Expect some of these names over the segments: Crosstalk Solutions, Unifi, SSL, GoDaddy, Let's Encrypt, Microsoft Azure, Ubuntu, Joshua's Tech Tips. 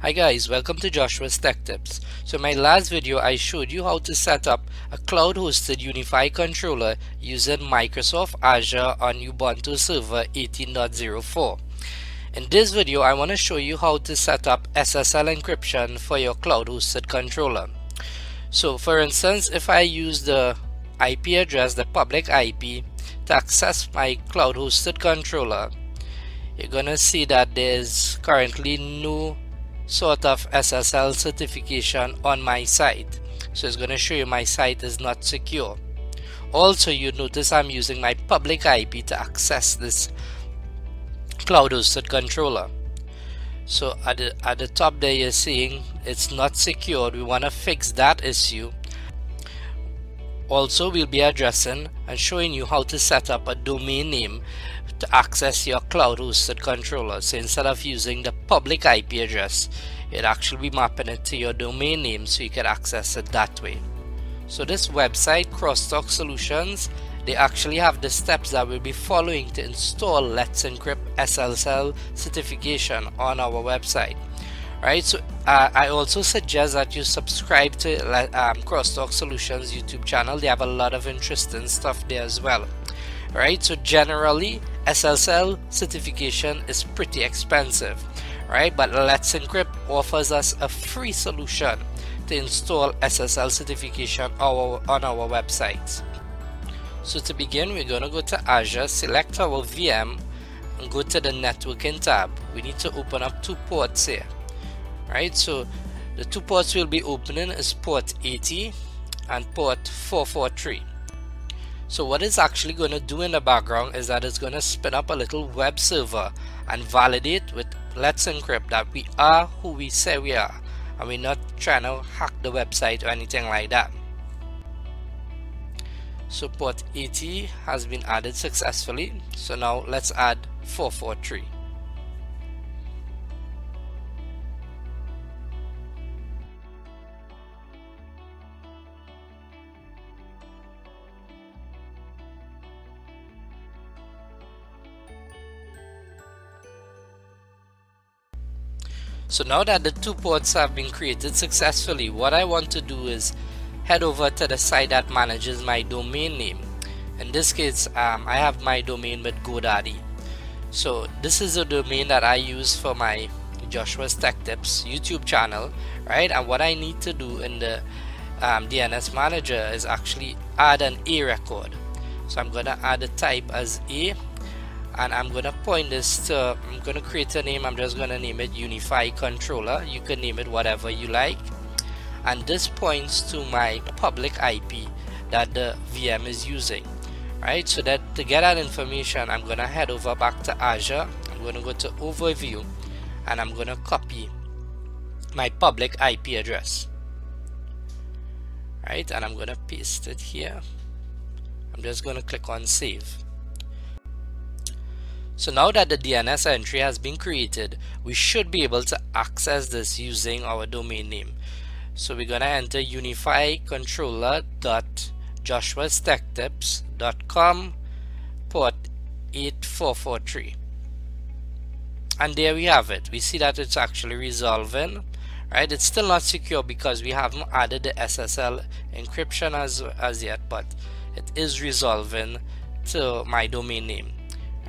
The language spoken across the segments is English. Hi guys, welcome to Joshua's Tech Tips. So in my last video I showed you how to set up a cloud hosted Unifi controller using Microsoft Azure on Ubuntu server 18.04. In this video I want to show you how to set up SSL encryption for your cloud hosted controller. So for instance, if I use the IP address, the public IP, to access my cloud hosted controller, you're gonna see that there's currently no sort of SSL certification on my site, so it's going to show you my site is not secure. Also, you notice I'm using my public IP to access this cloud hosted controller. So at the top there you're seeing it's not secured. We want to fix that issue. Also, we'll be addressing and showing you how to set up a domain name to access your cloud hosted controller. So instead of using the public IP address, it actually be mapping it to your domain name so you can access it that way. So this website, Crosstalk Solutions, they actually have the steps that we'll be following to install Let's Encrypt SSL certification on our website. Right, so I also suggest that you subscribe to Crosstalk Solutions YouTube channel. They have a lot of interesting stuff there as well. Right, so generally SSL certification is pretty expensive, right? But Let's Encrypt offers us a free solution to install SSL certification on our website. So to begin, we're going to go to Azure, select our VM, and go to the networking tab. We need to open up two ports here, right? So the two ports we'll be opening is port 80 and port 443. So what it's actually going to do in the background is that it's going to spin up a little web server and validate with Let's Encrypt that we are who we say we are, and we're not trying to hack the website or anything like that. So port 80 has been added successfully. So now let's add 443. So now that the two ports have been created successfully, what I want to do is head over to the site that manages my domain name. In this case, I have my domain with GoDaddy. So this is a domain that I use for my Joshua's Tech Tips YouTube channel, right? And what I need to do in the DNS manager is actually add an A record. So I'm going to add a type as A. And I'm going to point this to, I'm going to create a name, I'm just going to name it Unifi Controller. You can name it whatever you like. And this points to my public IP that the VM is using. Right, so that to get that information, I'm going to head over back to Azure. I'm going to go to Overview and I'm going to copy my public IP address. Right, and I'm going to paste it here. I'm just going to click on Save. So now that the DNS entry has been created, we should be able to access this using our domain name. So we're going to enter unificontroller.joshuastechtips.com port 8443. And there we have it. We see that it's actually resolving. Right? It's still not secure because we haven't added the SSL encryption as yet, but it is resolving to my domain name.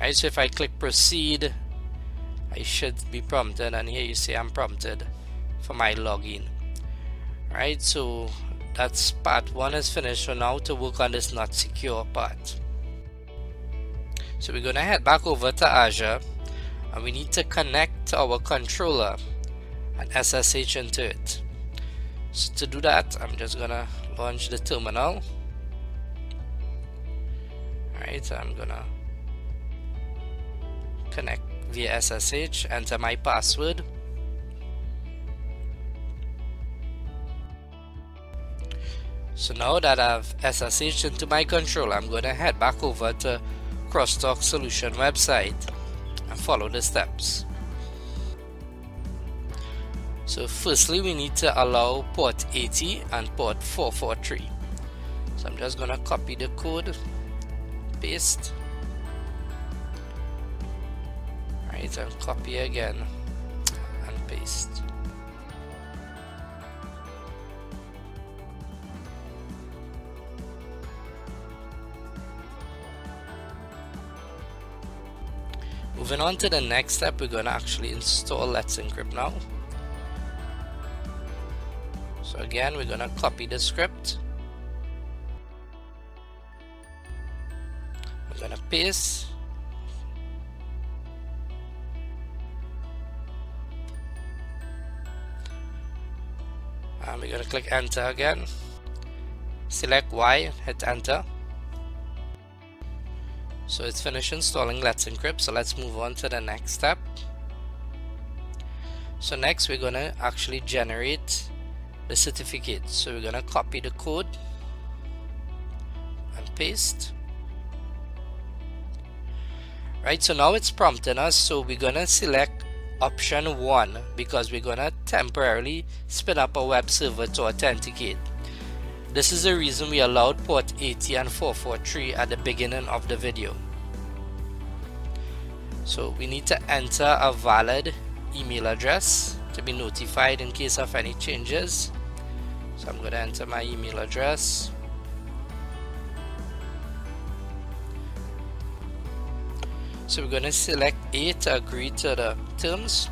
Right, so if I click proceed, I should be prompted, and here you see I'm prompted for my login. Right, so that's part one is finished. So now to work on this not secure part. So we're going to head back over to Azure and we need to connect our controller and SSH into it. So to do that, I'm just going to launch the terminal. Alright, so I'm going to connect via SSH, enter my password. So now that I've SSH into my controller, I'm going to head back over to Crosstalk Solution website and follow the steps. So firstly, we need to allow port 80 and port 443. So I'm just going to copy the code, paste, and copy again and paste. Moving on to the next step, we're going to actually install Let's Encrypt now. So again, we're going to copy the script. We're going to paste. And we're going to click enter again. Select Y, hit enter. So it's finished installing Let's Encrypt. So let's move on to the next step. So next we're going to actually generate the certificate. So we're going to copy the code and paste. Right, so now it's prompting us. So we're going to select option 1 because we're going to temporarily spin up a web server to authenticate. This is the reason we allowed port 80 and 443 at the beginning of the video. So we need to enter a valid email address to be notified in case of any changes. So I'm going to enter my email address. So we're going to select A to agree to the terms.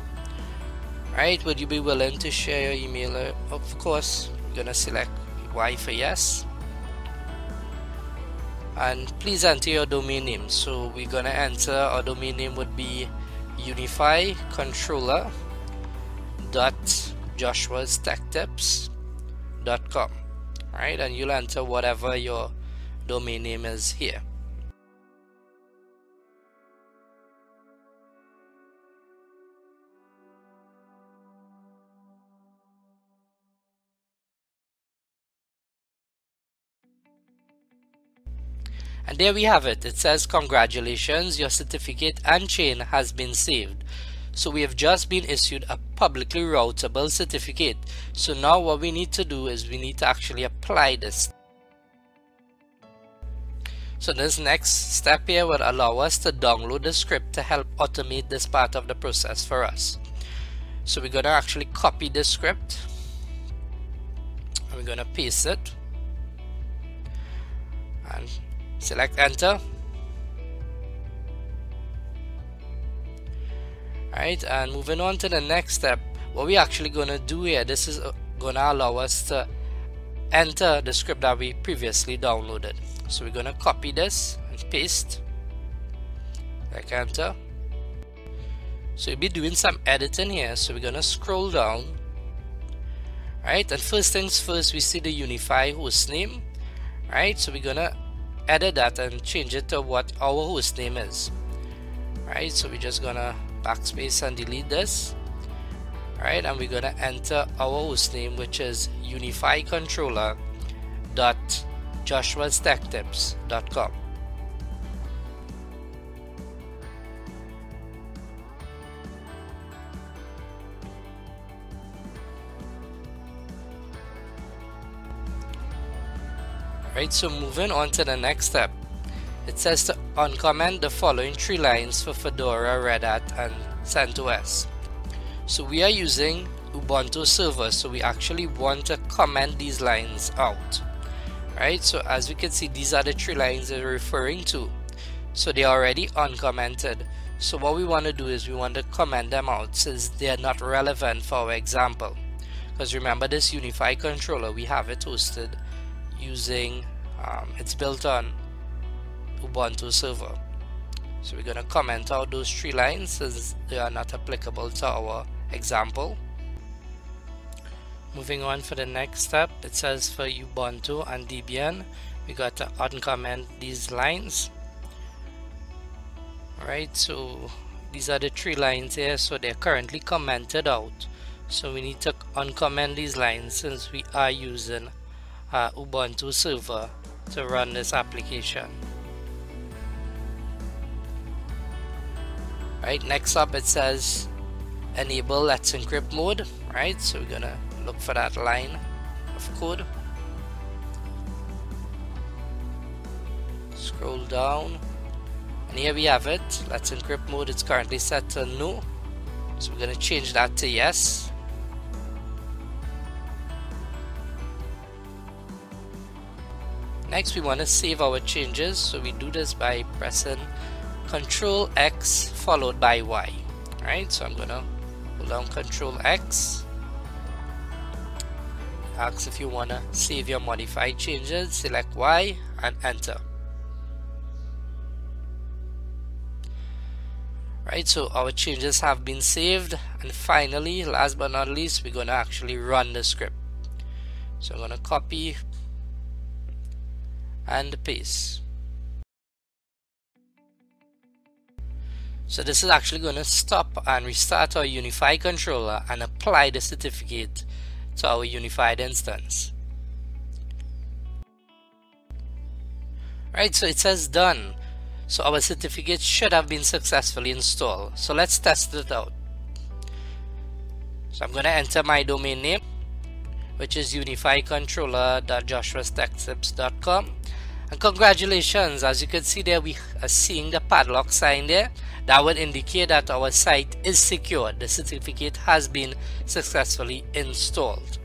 Right, would you be willing to share your email? Of course. We're going to select Y for yes, and please enter your domain name. So we're gonna enter our domain name would be unifi_controller.joshuastechtips.com, right? And you'll enter whatever your domain name is here. And there we have it. It says congratulations, your certificate and chain has been saved. So we have just been issued a publicly routable certificate. So now what we need to do is we need to actually apply this. So this next step here will allow us to download the script to help automate this part of the process for us. So we're going to actually copy this script and we're going to paste it and select enter. Alright, and moving on to the next step, what we're actually going to do here, this is going to allow us to enter the script that we previously downloaded. So we're going to copy this and paste, like enter. So we'll be doing some editing here, so we're going to scroll down. Alright, and first things first, we see the Unifi hostname. Alright, so we're going to edit that and change it to what our host name is. Alright, so we're just gonna backspace and delete this. Alright, and we're gonna enter our host name, which is unificontroller.joshuastechtips.com. Right, so moving on to the next step, it says to uncomment the following 3 lines for Fedora, Red Hat, and CentOS. So we are using Ubuntu server, so we actually want to comment these lines out. Right, so as we can see, these are the 3 lines they're referring to. So they're already uncommented. So what we want to do is we want to comment them out since they are not relevant for our example. Because remember, this Unifi controller, we have it hosted using it's built on Ubuntu server. So we're going to comment out those 3 lines since they are not applicable to our example. Moving on for the next step, it says for Ubuntu and Debian, we got to uncomment these lines. Alright, so these are the 3 lines here, so they're currently commented out. So we need to uncomment these lines since we are using Ubuntu server to run this application. Right, next up it says enable Let's Encrypt mode. Right, so we're gonna look for that line of code, scroll down, and here we have it. Let's Encrypt mode, it's currently set to no, so we're gonna change that to yes. Next, we want to save our changes, so we do this by pressing Control X followed by Y. Right, so I'm gonna hold down Control X. Ask if you wanna save your modified changes, select Y and enter. Right, so our changes have been saved, and finally, last but not least, we're gonna actually run the script. So I'm gonna copy and paste. So this is actually going to stop and restart our Unifi controller and apply the certificate to our unified instance. Right, so it says done. So our certificate should have been successfully installed. So let's test it out. So I'm going to enter my domain name, which is unificontroller.joshuastechtips.com. And congratulations, as you can see there, we are seeing the padlock sign there. That would indicate that our site is secured. The certificate has been successfully installed.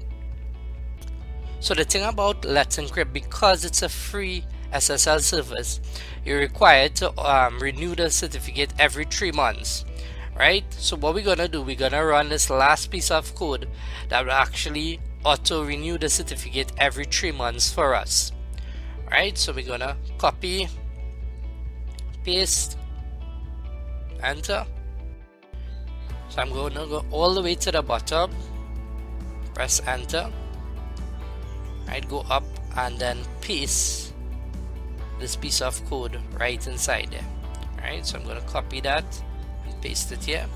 So the thing about Let's Encrypt, because it's a free SSL service, you're required to renew the certificate every 3 months. Right? So what we're going to do, we're going to run this last piece of code that will actually auto-renew the certificate every 3 months for us. Right, so we're gonna copy, paste, enter. So I'm gonna go all the way to the bottom, press enter, right, go up and then paste this piece of code right inside there. Right, so I'm gonna copy that and paste it here.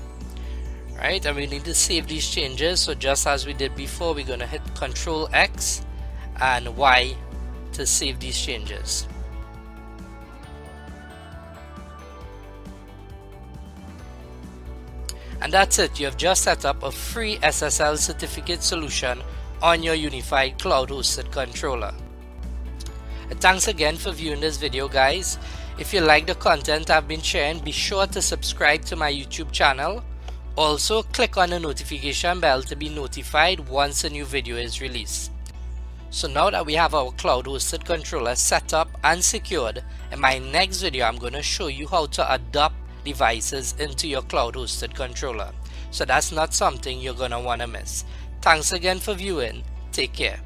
Right, and we need to save these changes, so just as we did before, we're gonna hit Control X and Y to save these changes. And that's it, you have just set up a free SSL certificate solution on your unified cloud hosted controller. And thanks again for viewing this video, guys. If you like the content I've been sharing, be sure to subscribe to my YouTube channel. Also click on the notification bell to be notified once a new video is released. So now that we have our cloud hosted controller set up and secured, in my next video I'm going to show you how to adopt devices into your cloud hosted controller. So that's not something you're going to want to miss. Thanks again for viewing. Take care.